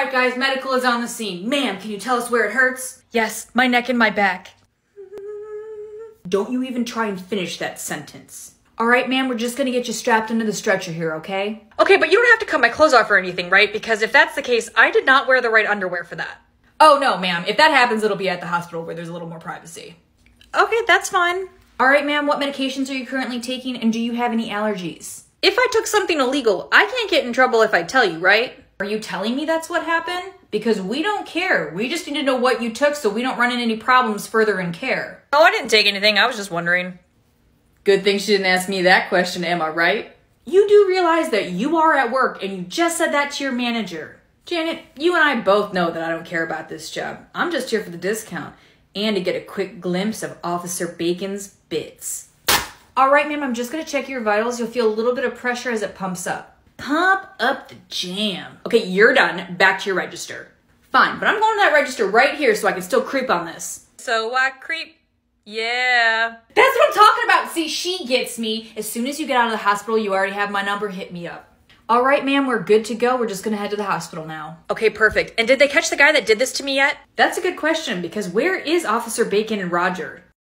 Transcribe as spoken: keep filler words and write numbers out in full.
Alright guys, medical is on the scene. Ma'am, can you tell us where it hurts? Yes, my neck and my back. Don't you even try and finish that sentence. Alright ma'am, we're just gonna get you strapped into the stretcher here, okay? Okay, but you don't have to cut my clothes off or anything, right? Because if that's the case, I did not wear the right underwear for that. Oh no, ma'am. If that happens, it'll be at the hospital where there's a little more privacy. Okay, that's fine. Alright ma'am, what medications are you currently taking and do you have any allergies? If I took something illegal, I can't get in trouble if I tell you, right? Are you telling me that's what happened? Because we don't care. We just need to know what you took so we don't run into any problems further in care. Oh, I didn't take anything. I was just wondering. Good thing she didn't ask me that question, am I right? You do realize that you are at work and you just said that to your manager. Janet, you and I both know that I don't care about this job. I'm just here for the discount and to get a quick glimpse of Officer Bacon's bits. All right, ma'am, I'm just gonna check your vitals. You'll feel a little bit of pressure as it pumps up. Pump up the jam. Okay, you're done. Back to your register. Fine, but I'm going to that register right here so I can still creep on this. So I creep? Yeah. That's what I'm talking about. See, she gets me. As soon as you get out of the hospital, you already have my number. Hit me up. All right, ma'am, we're good to go. We're just going to head to the hospital now. Okay, perfect. And did they catch the guy that did this to me yet? That's a good question because where is Officer Bacon and Roger?